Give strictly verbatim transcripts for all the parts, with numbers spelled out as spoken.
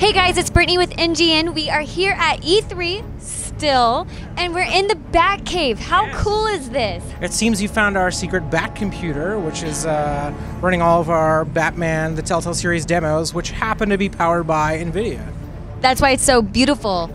Hey guys, it's Brittany with N G N. We are here at E three still, and we're in the Batcave. How yes. cool is this? It seems you found our secret Bat computer, which is uh, running all of our Batman the Telltale series demos, which happen to be powered by NVIDIA. That's why it's so beautiful.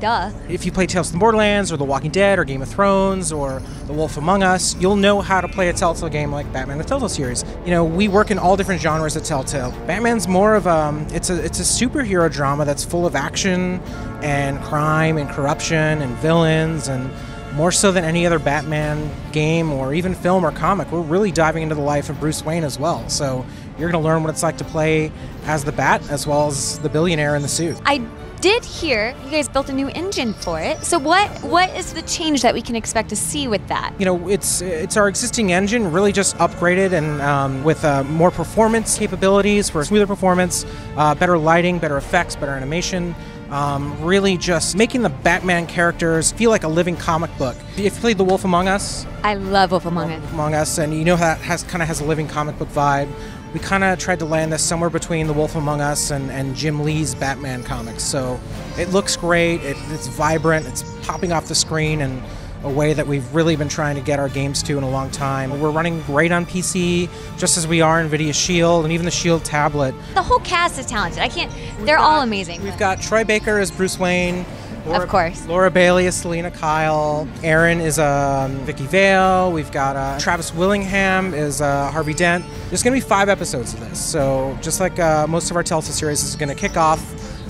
Duh. If you play Tales from the Borderlands, or The Walking Dead, or Game of Thrones, or The Wolf Among Us, you'll know how to play a Telltale game like Batman the Telltale series. You know, we work in all different genres of Telltale. Batman's more of um, it's a it's a superhero drama that's full of action and crime and corruption and villains, and more so than any other Batman game or even film or comic, we're really diving into the life of Bruce Wayne as well. So you're going to learn what it's like to play as the Bat as well as the billionaire in the suit. I did hear you guys built a new engine for it. So what what is the change that we can expect to see with that? You know, it's it's our existing engine, really just upgraded and um, with uh, more performance capabilities for smoother performance, uh, better lighting, better effects, better animation. Um, really just making the Batman characters feel like a living comic book. If you played The Wolf Among Us. I love Wolf Among Us. Wolf Among Us, and you know how that has, kind of has a living comic book vibe. We kind of tried to land this somewhere between The Wolf Among Us and, and Jim Lee's Batman comics. So it looks great, it, it's vibrant, it's popping off the screen in a way that we've really been trying to get our games to in a long time. We're running great on P C, just as we are NVIDIA Shield and even the Shield tablet. The whole cast is talented. I can't, we've they're got, all amazing. We've but. got Troy Baker as Bruce Wayne. Laura, of course. Laura Bailey is Selena Kyle. Aaron is um, Vicki Vale. We've got uh, Travis Willingham is uh, Harvey Dent. There's going to be five episodes of this. So just like uh, most of our Telltale series, this is going to kick off.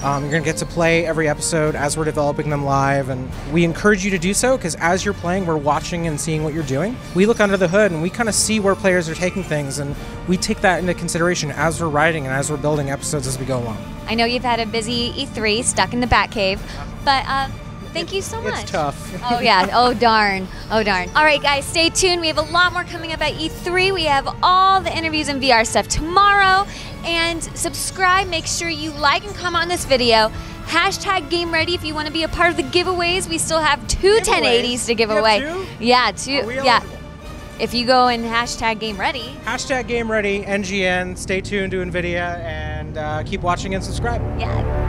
Um, you're going to get to play every episode as we're developing them live. And we encourage you to do so because as you're playing, we're watching and seeing what you're doing. We look under the hood and we kind of see where players are taking things. And we take that into consideration as we're writing and as we're building episodes as we go along. I know you've had a busy E three stuck in the Batcave, but uh, thank you so much. It's tough. Oh yeah, oh darn, oh darn. All right guys, stay tuned. We have a lot more coming up at E three. We have all the interviews and V R stuff tomorrow. And subscribe, make sure you like and comment on this video. Hashtag Game Ready if you want to be a part of the giveaways. We still have two ten eighties to give away. Two? Yeah, two, yeah. Eligible? If you go and hashtag Game Ready. Hashtag Game Ready, N G N, stay tuned to NVIDIA, and uh, keep watching and subscribe. Yeah.